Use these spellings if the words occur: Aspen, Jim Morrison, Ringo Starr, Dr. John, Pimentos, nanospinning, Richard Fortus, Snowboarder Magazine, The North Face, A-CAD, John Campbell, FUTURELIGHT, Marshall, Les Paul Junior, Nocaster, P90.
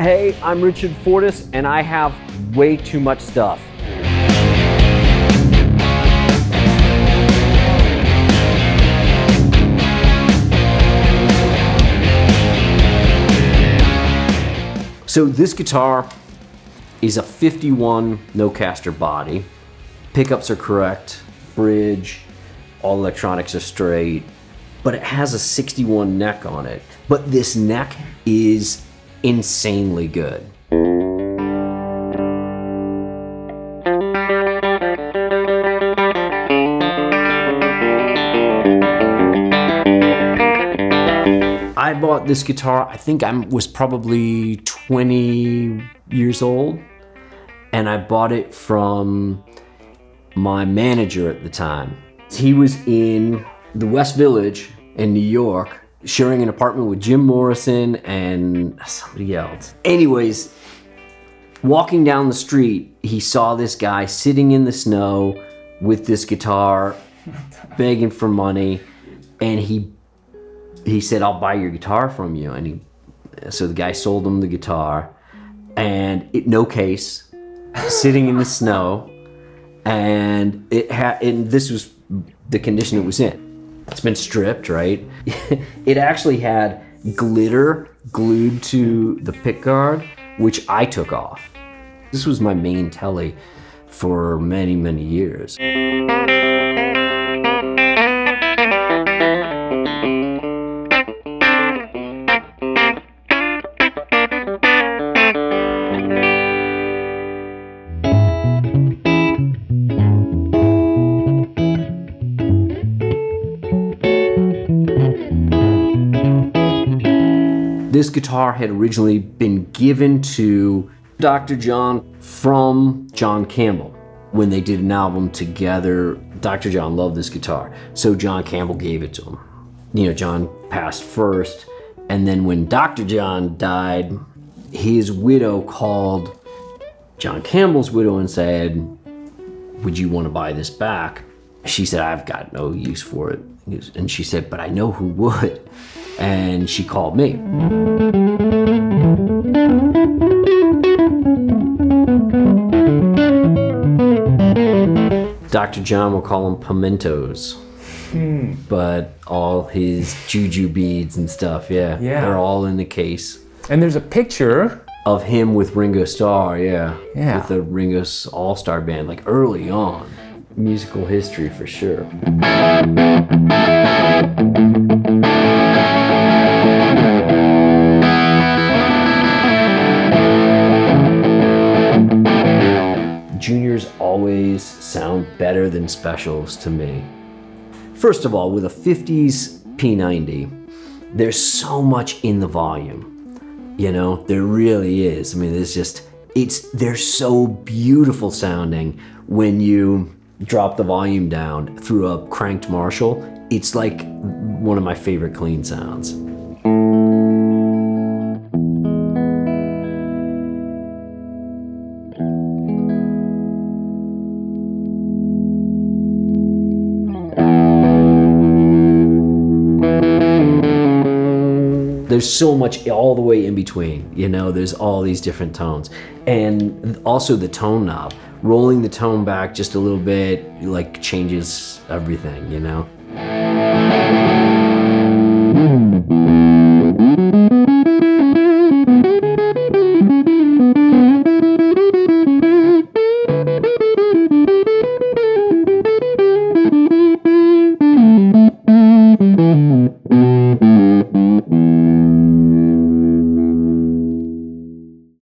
Hey, I'm Richard Fortus, and I have way too much stuff. So this guitar is a 51 no-caster body. Pickups are correct, bridge, all electronics are straight, but it has a 61 neck on it. But this neck is insanely good. I bought this guitar, I think I was probably 20 years old, and I bought it from my manager at the time. He was in the West Village in New York, sharing an apartment with Jim Morrison and somebody else. Anyways, walking down the street, he saw this guy sitting in the snow with this guitar, begging for money, and he said, "I'll buy your guitar from you." And so the guy sold him the guitar, and it no case, sitting in the snow, and and this was the condition it was in. It's been stripped, right? It actually had glitter glued to the pickguard, which I took off. This was my main telly for many, many years. This guitar had originally been given to Dr. John from John Campbell. When they did an album together, Dr. John loved this guitar, so John Campbell gave it to him. You know, John passed first, and then when Dr. John died, his widow called John Campbell's widow and said, "Would you want to buy this back?" She said, "I've got no use for it." And she said, "But I know who would." And she called me. Dr. John, will call him Pimentos, but all his juju beads and stuff, yeah, they're all in the case. And there's a picture of him with Ringo Starr, yeah, with the Ringo All-Star Band, like early on. Musical history for sure. Juniors always sound better than specials to me. First of all, with a 50s P90, there's so much in the volume. You know, there really is. I mean, there's just, they're so beautiful sounding when you drop the volume down through a cranked Marshall. It's like one of my favorite clean sounds. There's so much all the way in between, you know, there's all these different tones. And also the tone knob, rolling the tone back just a little bit, like changes everything, you know.